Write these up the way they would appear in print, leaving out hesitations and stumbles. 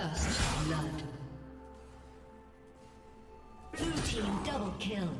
First blood. Blue team double kill.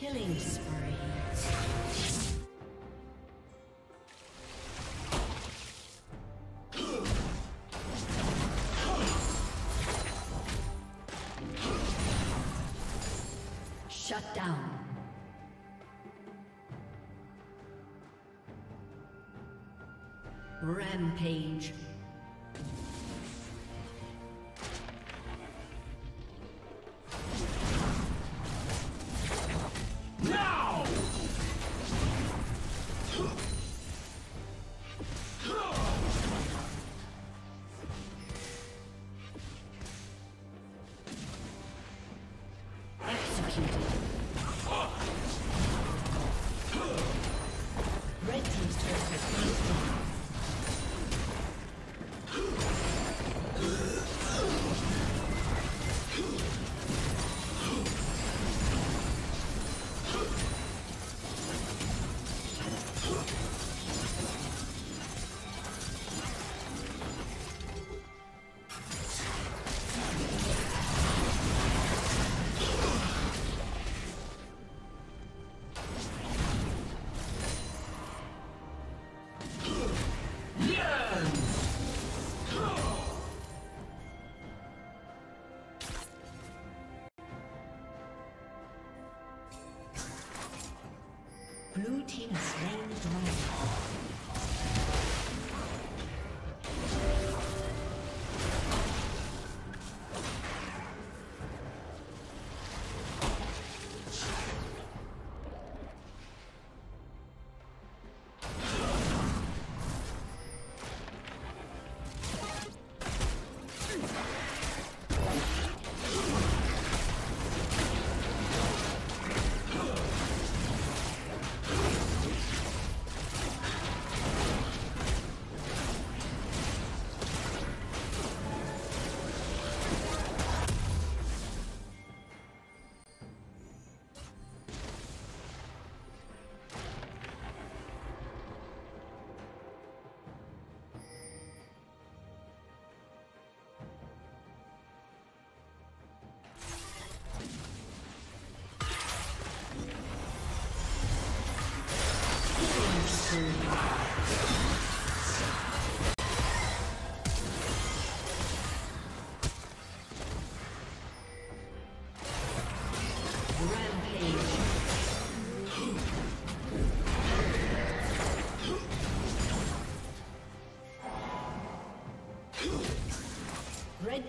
Killing spree. Killing spree. Shut down. Rampage. Red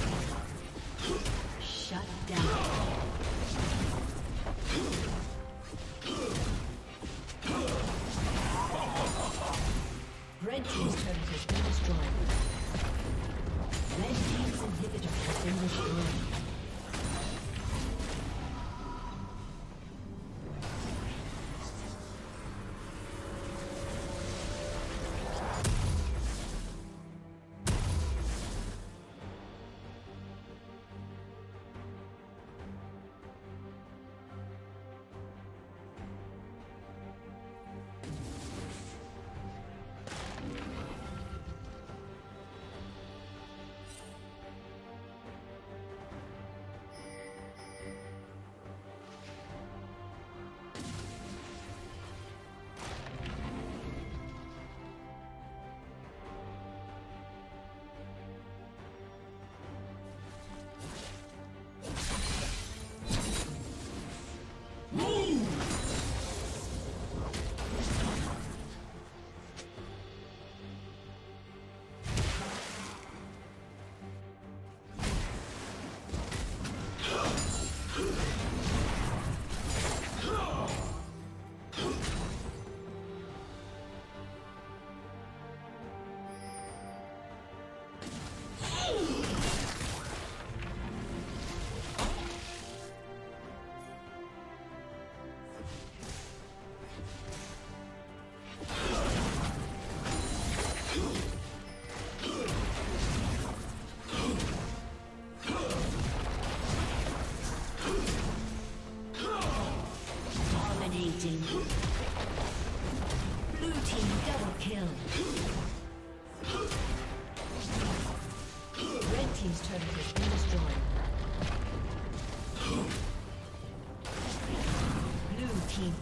Shut down. Red team's turret has been destroyed. Red team's inhibitor has been destroyed.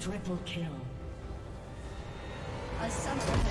Triple kill. A summoner